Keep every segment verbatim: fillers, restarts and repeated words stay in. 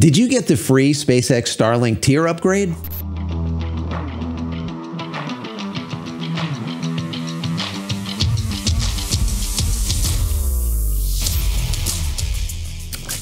Did you get the free SpaceX Starlink tier upgrade?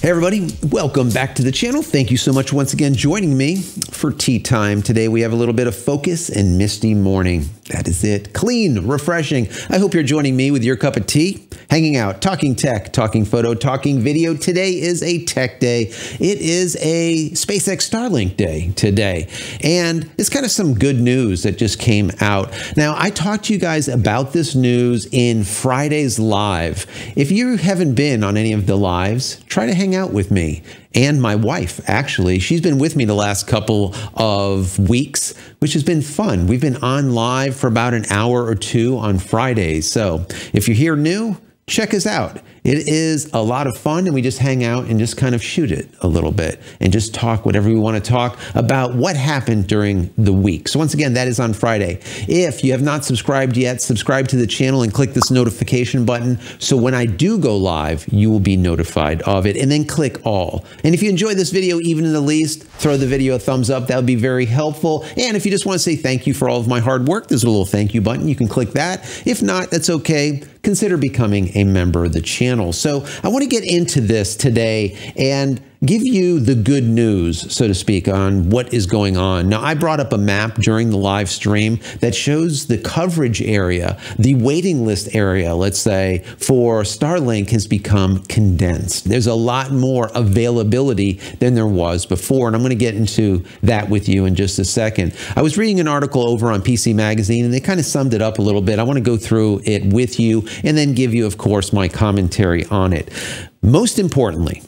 Hey everybody, welcome back to the channel. Thank you so much once again joining me for tea time. Today we have a little bit of focus and misty morning. That is it. Clean, refreshing. I hope you're joining me with your cup of tea, hanging out, talking tech, talking photo, talking video. Today is a tech day. It is a SpaceX Starlink day today. And it's kind of some good news that just came out. Now, I talked to you guys about this news in Friday's live. If you haven't been on any of the lives, try to hang out with me and my wife. Actually, she's been with me the last couple of weeks, which has been fun. We've been on live for about an hour or two on Fridays. So if you're here new, check us out. It is a lot of fun, and we just hang out and just kind of shoot it a little bit and just talk whatever we want to talk about what happened during the week. So once again, that is on Friday. If you have not subscribed yet, subscribe to the channel and click this notification button. So when I do go live, you will be notified of it, and then click all. And if you enjoyed this video, even in the least, throw the video a thumbs up. That would be very helpful. And if you just want to say thank you for all of my hard work, there's a little thank you button. You can click that. If not, that's okay. Consider becoming a member of the channel. So I want to get into this today and give you the good news, so to speak, on what is going on. Now, I brought up a map during the live stream that shows the coverage area, the waiting list area, let's say, for Starlink has become condensed. There's a lot more availability than there was before, and I'm going to get into that with you in just a second. I was reading an article over on P C Magazine, and they kind of summed it up a little bit. I want to go through it with you and then give you, of course, my commentary on it. Most importantly,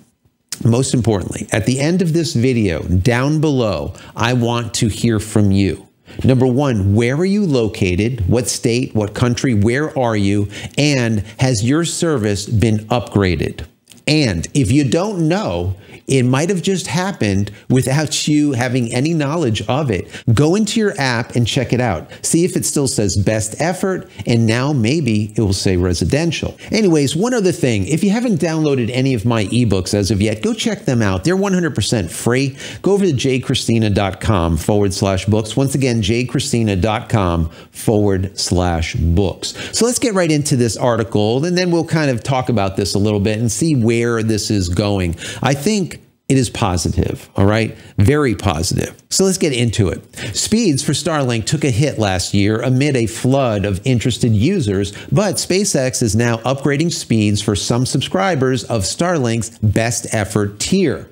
Most importantly, at the end of this video, down below, I want to hear from you. Number one, where are you located? What state, what country, where are you? And has your service been upgraded? And if you don't know, it might have just happened without you having any knowledge of it. Go into your app and check it out. See if it still says best effort, and now maybe it will say residential. Anyways, one other thing. If you haven't downloaded any of my ebooks as of yet, go check them out. They're one hundred percent free. Go over to j cristina dot com forward slash books. Once again, j cristina dot com forward slash books. So let's get right into this article, and then we'll kind of talk about this a little bit and see where this is going. I think it is positive, all right? Very positive. So let's get into it. Speeds for Starlink took a hit last year amid a flood of interested users, but SpaceX is now upgrading speeds for some subscribers of Starlink's best effort tier.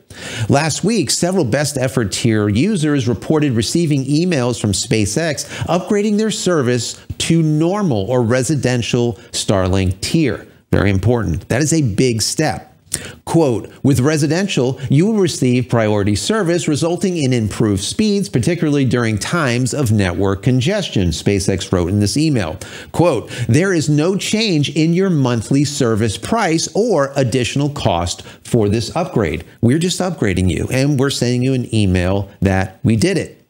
Last week, several best effort tier users reported receiving emails from SpaceX upgrading their service to normal or residential Starlink tier. Very important. That is a big step. Quote, with residential, you will receive priority service resulting in improved speeds, particularly during times of network congestion, SpaceX wrote in this email. Quote, there is no change in your monthly service price or additional cost for this upgrade. We're just upgrading you, and we're sending you an email that we did it.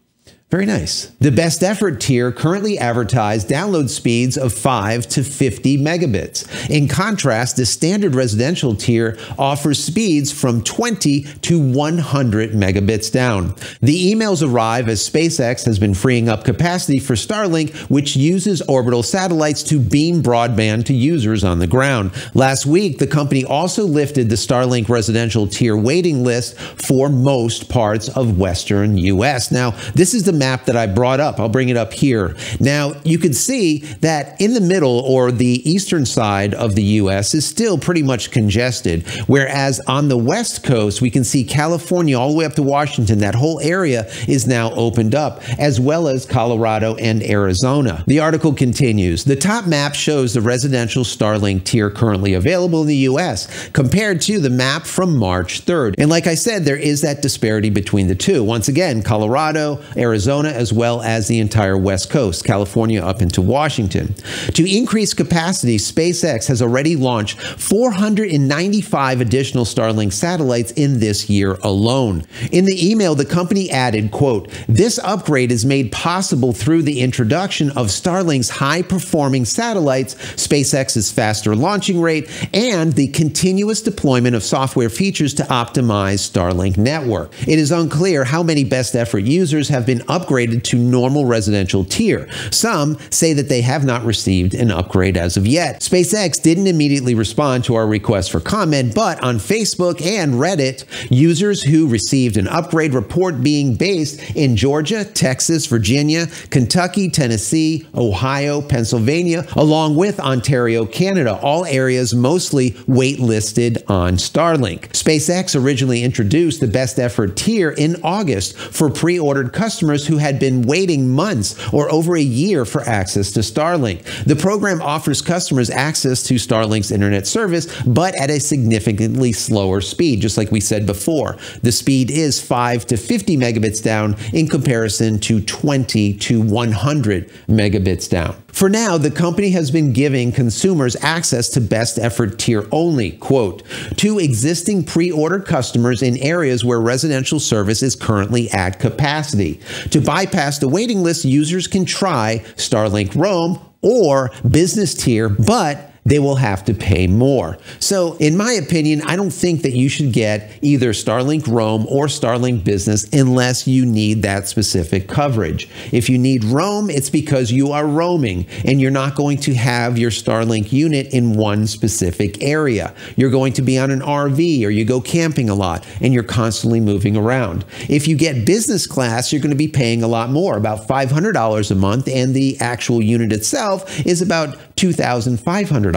Very nice. The best effort tier currently advertised download speeds of five to fifty megabits. In contrast, the standard residential tier offers speeds from twenty to one hundred megabits down. The emails arrive as SpaceX has been freeing up capacity for Starlink, which uses orbital satellites to beam broadband to users on the ground. Last week, the company also lifted the Starlink residential tier waiting list for most parts of Western U S Now, this is the map that I brought up. I'll bring it up here. Now, you can see that in the middle or the eastern side of the U S is still pretty much congested, whereas on the west coast, we can see California all the way up to Washington. That whole area is now opened up, as well as Colorado and Arizona. The article continues. The top map shows the residential Starlink tier currently available in the U S compared to the map from March third. And like I said, there is that disparity between the two. Once again, Colorado, Arizona, Arizona, as well as the entire West Coast, California up into Washington. To increase capacity, SpaceX has already launched four hundred ninety-five additional Starlink satellites in this year alone. In the email, the company added, quote, "This upgrade is made possible through the introduction of Starlink's high-performing satellites, SpaceX's faster launching rate, and the continuous deployment of software features to optimize Starlink network. It is unclear how many best effort users have been upgraded to normal residential tier. Some say that they have not received an upgrade as of yet." SpaceX didn't immediately respond to our request for comment, but on Facebook and Reddit, users who received an upgrade report being based in Georgia, Texas, Virginia, Kentucky, Tennessee, Ohio, Pennsylvania, along with Ontario, Canada, all areas mostly waitlisted on Starlink. SpaceX originally introduced the best effort tier in August for pre-ordered customers who had been waiting months or over a year for access to Starlink. The program offers customers access to Starlink's internet service, but at a significantly slower speed, just like we said before. The speed is five to fifty megabits down in comparison to twenty to one hundred megabits down. For now, the company has been giving consumers access to best effort tier only, quote, to existing pre-order customers in areas where residential service is currently at capacity. To bypass the waiting list, users can try Starlink Roam or business tier, but they will have to pay more. So in my opinion, I don't think that you should get either Starlink Roam or Starlink Business unless you need that specific coverage. If you need Roam, it's because you are roaming and you're not going to have your Starlink unit in one specific area. You're going to be on an R V or you go camping a lot and you're constantly moving around. If you get business class, you're going to be paying a lot more, about five hundred dollars a month, and the actual unit itself is about two thousand five hundred dollars.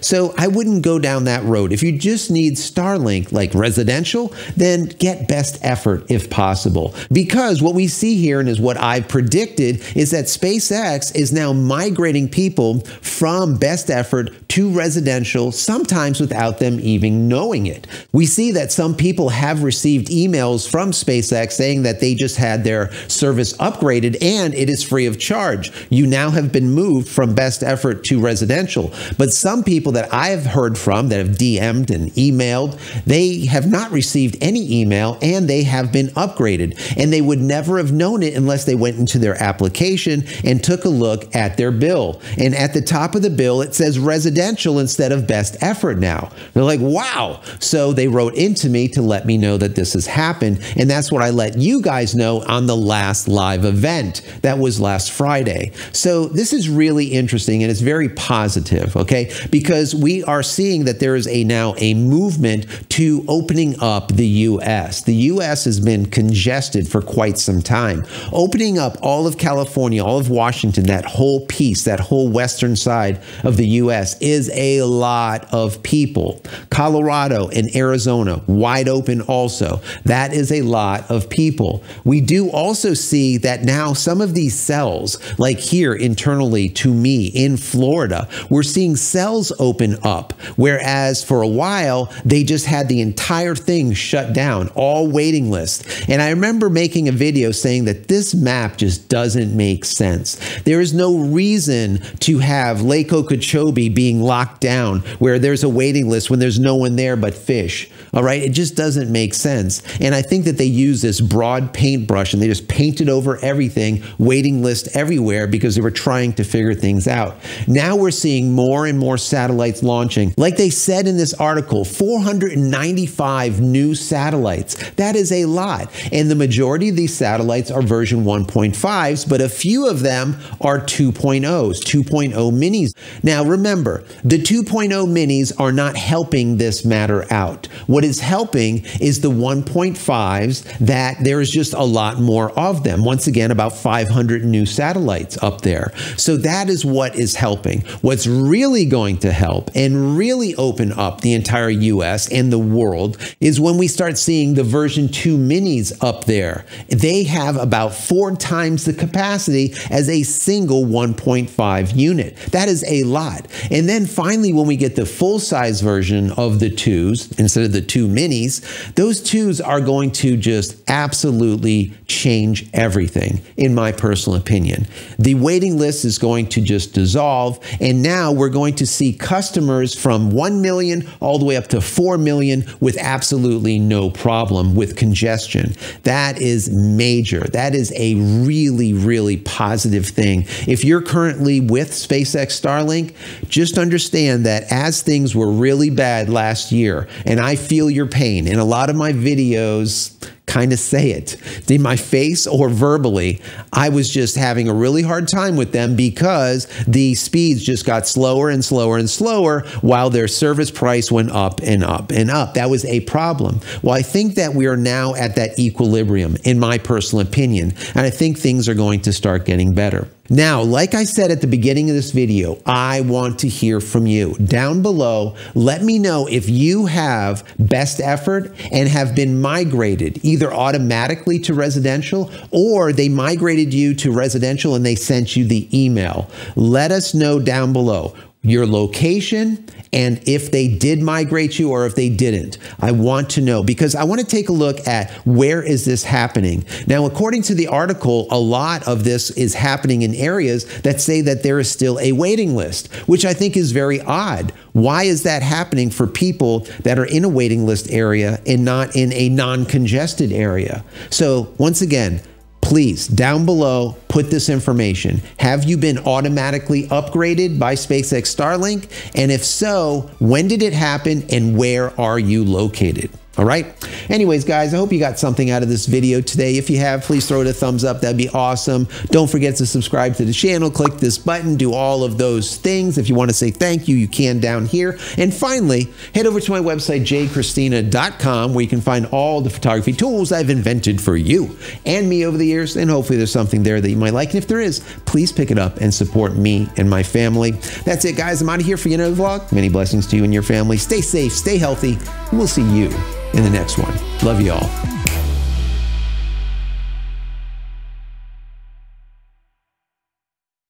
So I wouldn't go down that road. If you just need Starlink, like residential, then get best effort if possible. Because what we see here, and is what I've predicted, is that SpaceX is now migrating people from best effort to residential, sometimes without them even knowing it. We see that some people have received emails from SpaceX saying that they just had their service upgraded and it is free of charge. You now have been moved from best effort to residential. But But some people that I've heard from that have D M'd and emailed, they have not received any email and they have been upgraded. And they would never have known it unless they went into their application and took a look at their bill. And at the top of the bill, it says residential instead of best effort now. They're like, wow. So they wrote into me to let me know that this has happened. And that's what I let you guys know on the last live event. That was last Friday. So this is really interesting and it's very positive, okay? Because we are seeing that there is a now a movement to opening up the U S. The U S has been congested for quite some time. Opening up all of California, all of Washington, that whole piece, that whole western side of the U S is a lot of people. Colorado and Arizona, wide open also. That is a lot of people. We do also see that now some of these cells, like here internally to me in Florida, we're seeing cells open up, whereas for a while they just had the entire thing shut down, all waiting lists. And I remember making a video saying that this map just doesn't make sense. There is no reason to have Lake Okeechobee being locked down where there's a waiting list when there's no one there but fish. All right, it just doesn't make sense. And I think that they use this broad paintbrush and they just painted over everything, waiting list everywhere, because they were trying to figure things out. Now we're seeing more and more satellites launching. Like they said in this article, four hundred ninety-five new satellites. That is a lot. And the majority of these satellites are version one point fives, but a few of them are two point ohs, two point oh minis. Now remember, the two point oh minis are not helping this matter out. What is helping is the one point fives, that there is just a lot more of them. Once again, about five hundred new satellites up there. So that is what is helping. helping. What's really going to help and really open up the entire U S and the world is when we start seeing the version two minis up there. They have about four times the capacity as a single one point five unit. That is a lot. And then finally, when we get the full-size version of the twos instead of the two minis, those twos are going to just absolutely change everything, in my personal opinion. The waiting list is going to just dissolve, and now we're going to see customers from one million all the way up to four million with absolutely no problem with congestion. That is major. That is a really, really positive thing. If you're currently with SpaceX Starlink, just understand that as things were really bad last year, and I feel your pain, in a lot of my videos, kind of say it in my face or verbally, I was just having a really hard time with them because the speeds just got slower and slower and slower while their service price went up and up and up. That was a problem. Well, I think that we are now at that equilibrium, in my personal opinion, and I think things are going to start getting better. Now, like I said at the beginning of this video, I want to hear from you. Down below, let me know if you have best effort and have been migrated either automatically to residential, or they migrated you to residential and they sent you the email. Let us know down below your location and if they did migrate you or if they didn't. I want to know, because I want to take a look at where is this happening. Now, according to the article, a lot of this is happening in areas that say that there is still a waiting list, which I think is very odd. Why is that happening for people that are in a waiting list area and not in a non-congested area? So once again, please, down below, put this information. Have you been automatically upgraded by SpaceX Starlink? And if so, when did it happen and where are you located? All right. Anyways, guys, I hope you got something out of this video today. If you have, please throw it a thumbs up. That'd be awesome. Don't forget to subscribe to the channel. Click this button. Do all of those things. If you want to say thank you, you can down here. And finally, head over to my website, j cristina dot com, where you can find all the photography tools I've invented for you and me over the years. And hopefully there's something there that you might like. And if there is, please pick it up and support me and my family. That's it, guys. I'm out of here for another vlog. Many blessings to you and your family. Stay safe, stay healthy, and we'll see you in the next one. Love y'all.